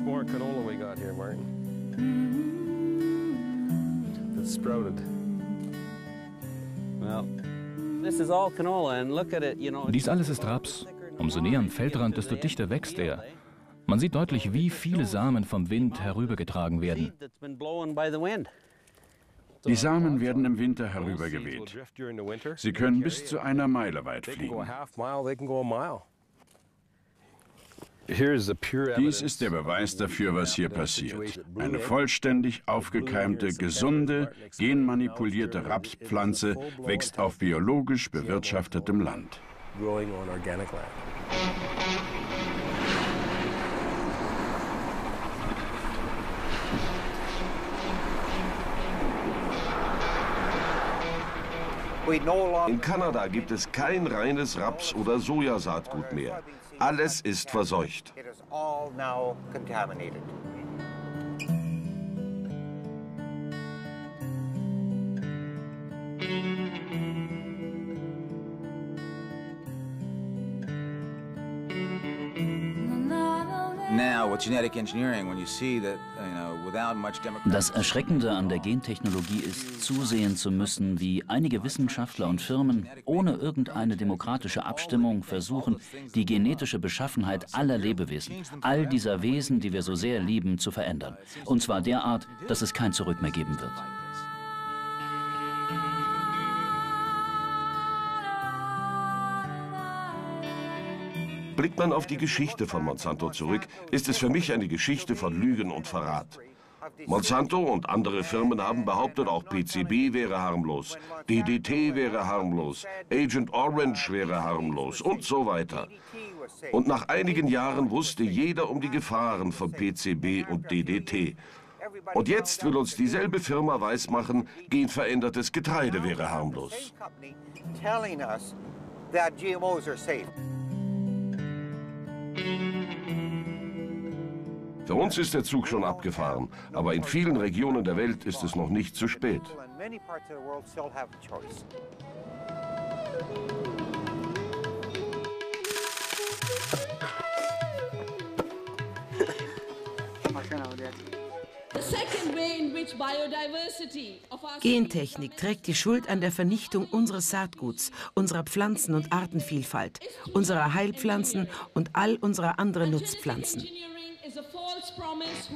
much more canola we got here, Martin. That's sprouted. Well, this is all canola, and look at it, you know. Dies alles ist Raps. Umso näher am Feldrand, desto dichter wächst er. Man sieht deutlich, wie viele Samen vom Wind herübergetragen werden. Die Samen werden im Winter herübergeweht. Sie können bis zu 1 Meile weit fliegen. Dies ist der Beweis dafür, was hier passiert. Eine vollständig aufgekeimte, gesunde, genmanipulierte Rapspflanze wächst auf biologisch bewirtschaftetem Land. In Kanada gibt es kein reines Raps- oder Sojasaatgut mehr. Alles ist verseucht. Das Erschreckende an der Gentechnologie ist, zusehen zu müssen, wie einige Wissenschaftler und Firmen ohne irgendeine demokratische Abstimmung versuchen, die genetische Beschaffenheit aller Lebewesen, all dieser Wesen, die wir so sehr lieben, zu verändern. Und zwar derart, dass es kein Zurück mehr geben wird. Blickt man auf die Geschichte von Monsanto zurück, ist es für mich eine Geschichte von Lügen und Verrat. Monsanto und andere Firmen haben behauptet, auch PCB wäre harmlos, DDT wäre harmlos, Agent Orange wäre harmlos und so weiter. Und nach einigen Jahren wusste jeder um die Gefahren von PCB und DDT. Und jetzt will uns dieselbe Firma weismachen, genverändertes Getreide wäre harmlos. Für uns ist der Zug schon abgefahren, aber in vielen Regionen der Welt ist es noch nicht zu spät. Gentechnik trägt die Schuld an der Vernichtung unseres Saatguts, unserer Pflanzen- und Artenvielfalt, unserer Heilpflanzen und all unserer anderen Nutzpflanzen.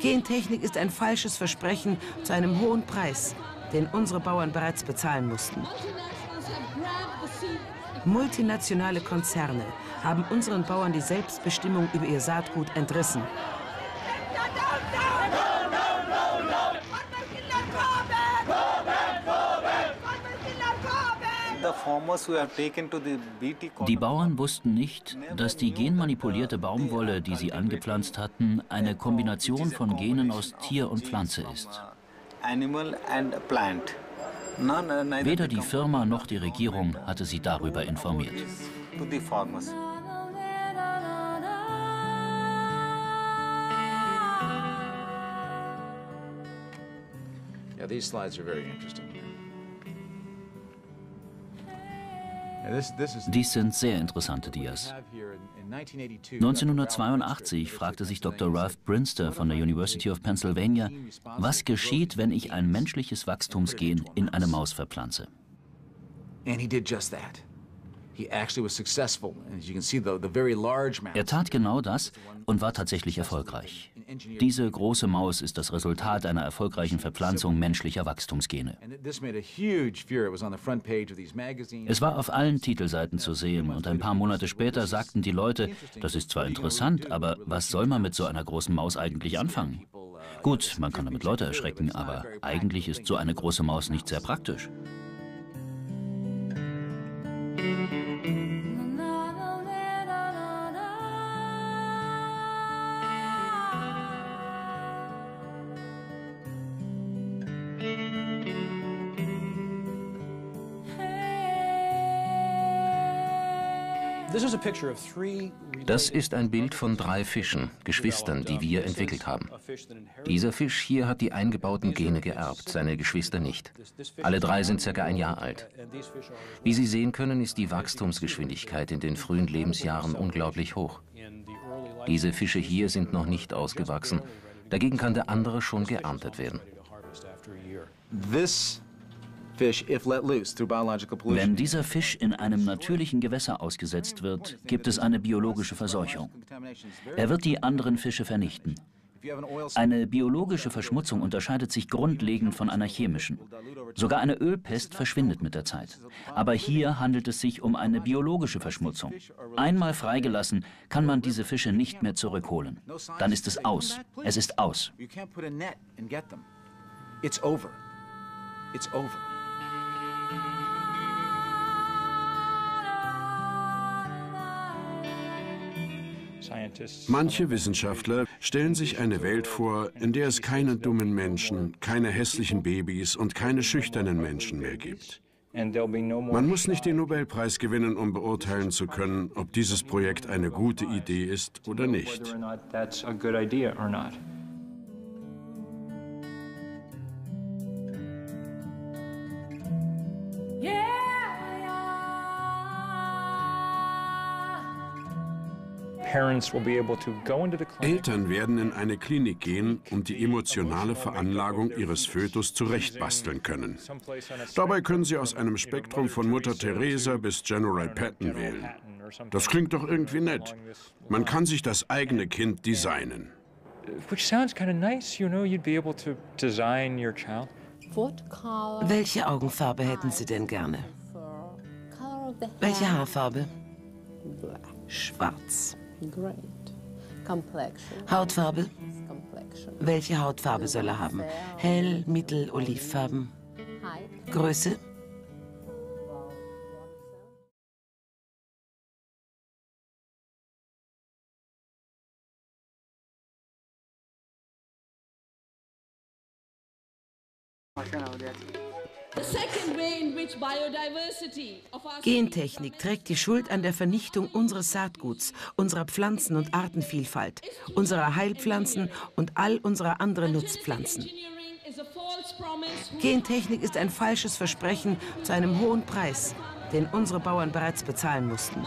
Gentechnik ist ein falsches Versprechen zu einem hohen Preis, den unsere Bauern bereits bezahlen mussten. Multinationale Konzerne haben unseren Bauern die Selbstbestimmung über ihr Saatgut entrissen. Die Bauern wussten nicht, dass die genmanipulierte Baumwolle, die sie angepflanzt hatten, eine Kombination von Genen aus Tier und Pflanze ist. Weder die Firma noch die Regierung hatte sie darüber informiert. Ja, diese Slides sind sehr interessant. Dies sind sehr interessante Dias. 1982 fragte sich Dr. Ralph Brinster von der University of Pennsylvania, was geschieht, wenn ich ein menschliches Wachstumsgen in eine Maus verpflanze. Er tat genau das und war tatsächlich erfolgreich. Diese große Maus ist das Resultat einer erfolgreichen Verpflanzung menschlicher Wachstumsgene. Es war auf allen Titelseiten zu sehen und ein paar Monate später sagten die Leute, das ist zwar interessant, aber was soll man mit so einer großen Maus eigentlich anfangen? Gut, man kann damit Leute erschrecken, aber eigentlich ist so eine große Maus nicht sehr praktisch. Das ist ein Bild von 3 Fischen, Geschwistern, die wir entwickelt haben. Dieser Fisch hier hat die eingebauten Gene geerbt, seine Geschwister nicht. Alle 3 sind circa 1 Jahr alt. Wie Sie sehen können, ist die Wachstumsgeschwindigkeit in den frühen Lebensjahren unglaublich hoch. Diese Fische hier sind noch nicht ausgewachsen. Dagegen kann der andere schon geerntet werden. Wenn dieser Fisch in einem natürlichen Gewässer ausgesetzt wird, gibt es eine biologische Verseuchung. Er wird die anderen Fische vernichten. Eine biologische Verschmutzung unterscheidet sich grundlegend von einer chemischen. Sogar eine Ölpest verschwindet mit der Zeit. Aber hier handelt es sich um eine biologische Verschmutzung. Einmal freigelassen, kann man diese Fische nicht mehr zurückholen. Dann ist es aus. Es ist aus. Manche Wissenschaftler stellen sich eine Welt vor, in der es keine dummen Menschen, keine hässlichen Babys und keine schüchternen Menschen mehr gibt. Man muss nicht den Nobelpreis gewinnen, um beurteilen zu können, ob dieses Projekt eine gute Idee ist oder nicht. Eltern werden in eine Klinik gehen und die emotionale Veranlagung ihres Fötus zurechtbasteln können. Dabei können sie aus einem Spektrum von Mutter Teresa bis General Patton wählen. Das klingt doch irgendwie nett. Man kann sich das eigene Kind designen. Welche Augenfarbe hätten Sie denn gerne? Welche Haarfarbe? Schwarz. Hautfarbe? Welche Hautfarbe soll er haben? Hell, mittel, olivfarben. Größe? Gentechnik trägt die Schuld an der Vernichtung unseres Saatguts, unserer Pflanzen- und Artenvielfalt, unserer Heilpflanzen und all unserer anderen Nutzpflanzen. Gentechnik ist ein falsches Versprechen zu einem hohen Preis, den unsere Bauern bereits bezahlen mussten.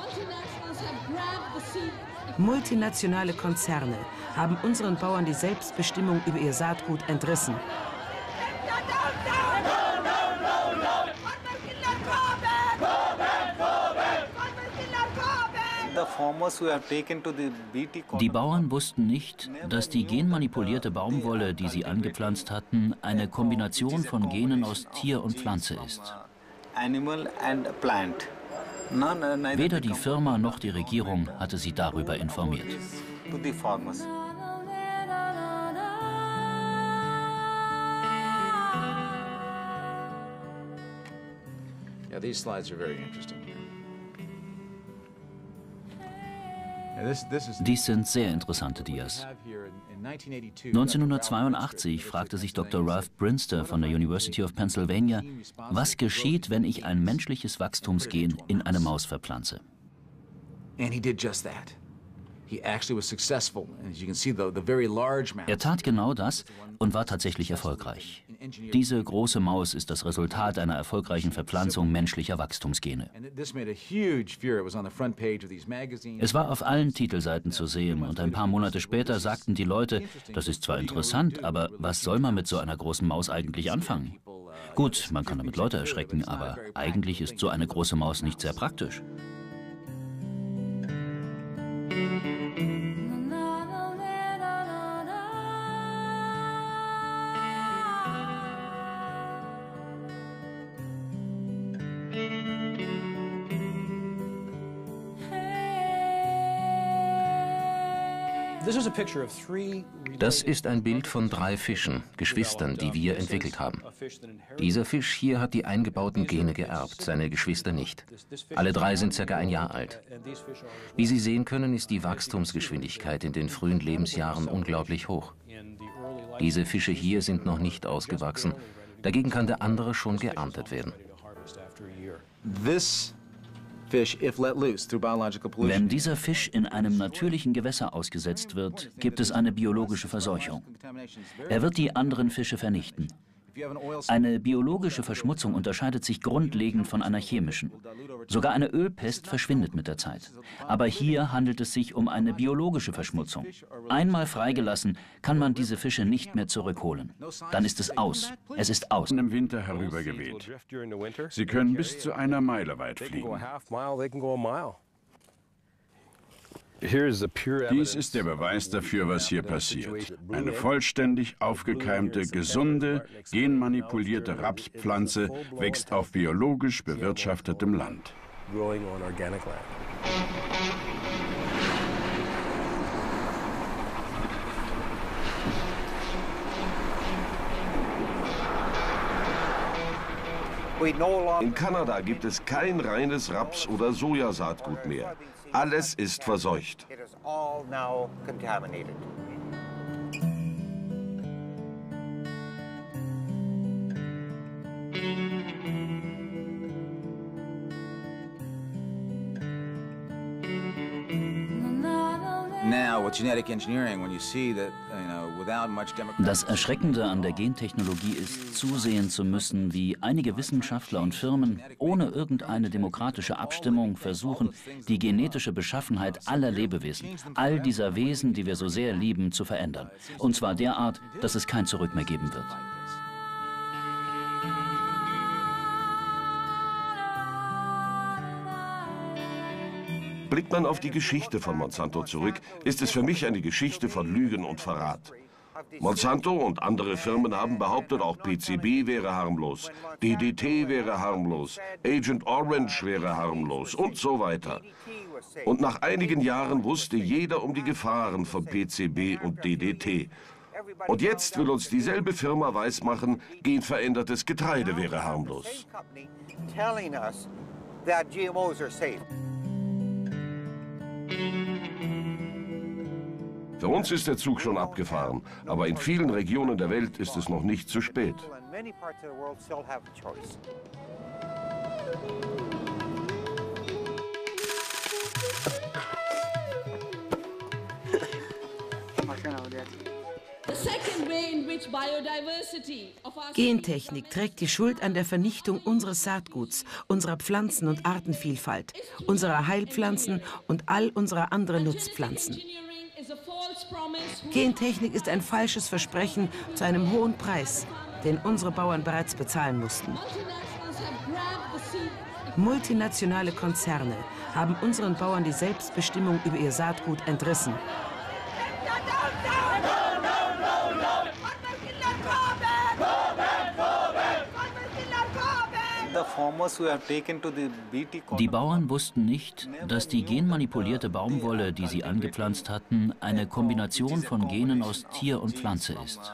Multinationale Konzerne haben unseren Bauern die Selbstbestimmung über ihr Saatgut entrissen. Die Bauern wussten nicht, dass die genmanipulierte Baumwolle, die sie angepflanzt hatten, eine Kombination von Genen aus Tier und Pflanze ist. Weder die Firma noch die Regierung hatte sie darüber informiert. Ja, diese Slides sind sehr interessant. Dies sind sehr interessante Dias. 1982 fragte sich Dr. Ralph Brinster von der University of Pennsylvania, was geschieht, wenn ich ein menschliches Wachstumsgen in eine Maus verpflanze. Er tat genau das und war tatsächlich erfolgreich. Diese große Maus ist das Resultat einer erfolgreichen Verpflanzung menschlicher Wachstumsgene. Es war auf allen Titelseiten zu sehen und ein paar Monate später sagten die Leute, das ist zwar interessant, aber was soll man mit so einer großen Maus eigentlich anfangen? Gut, man kann damit Leute erschrecken, aber eigentlich ist so eine große Maus nicht sehr praktisch. Das ist ein Bild von 3 Fischen, Geschwistern, die wir entwickelt haben. Dieser Fisch hier hat die eingebauten Gene geerbt, seine Geschwister nicht. Alle 3 sind circa ein Jahr alt. Wie Sie sehen können, ist die Wachstumsgeschwindigkeit in den frühen Lebensjahren unglaublich hoch. Diese Fische hier sind noch nicht ausgewachsen. Dagegen kann der andere schon geerntet werden. Wenn dieser Fisch in einem natürlichen Gewässer ausgesetzt wird, gibt es eine biologische Verseuchung. Er wird die anderen Fische vernichten. Eine biologische Verschmutzung unterscheidet sich grundlegend von einer chemischen. Sogar eine Ölpest verschwindet mit der Zeit. Aber hier handelt es sich um eine biologische Verschmutzung. Einmal freigelassen, kann man diese Fische nicht mehr zurückholen. Dann ist es aus. Es ist aus. Im Winter herübergeweht. Sie können bis zu 1 Meile weit fliegen. Dies ist der Beweis dafür, was hier passiert. Eine vollständig aufgekeimte, gesunde, genmanipulierte Rapspflanze wächst auf biologisch bewirtschaftetem Land. In Kanada gibt es kein reines Raps- oder Sojasaatgut mehr. Alles ist verseucht. Das Erschreckende an der Gentechnologie ist, zusehen zu müssen, wie einige Wissenschaftler und Firmen ohne irgendeine demokratische Abstimmung versuchen, die genetische Beschaffenheit aller Lebewesen, all dieser Wesen, die wir so sehr lieben, zu verändern. Und zwar derart, dass es kein Zurück mehr geben wird. Blickt man auf die Geschichte von Monsanto zurück, ist es für mich eine Geschichte von Lügen und Verrat. Monsanto und andere Firmen haben behauptet, auch PCB wäre harmlos, DDT wäre harmlos, Agent Orange wäre harmlos und so weiter. Und nach einigen Jahren wusste jeder um die Gefahren von PCB und DDT. Und jetzt will uns dieselbe Firma weismachen, genverändertes Getreide wäre harmlos. Für uns ist der Zug schon abgefahren, aber in vielen Regionen der Welt ist es noch nicht zu spät. Gentechnik trägt die Schuld an der Vernichtung unseres Saatguts, unserer Pflanzen- und Artenvielfalt, unserer Heilpflanzen und all unserer anderen Nutzpflanzen. Gentechnik ist ein falsches Versprechen zu einem hohen Preis, den unsere Bauern bereits bezahlen mussten. Multinationale Konzerne haben unseren Bauern die Selbstbestimmung über ihr Saatgut entrissen. Die Bauern wussten nicht, dass die genmanipulierte Baumwolle, die sie angepflanzt hatten, eine Kombination von Genen aus Tier und Pflanze ist.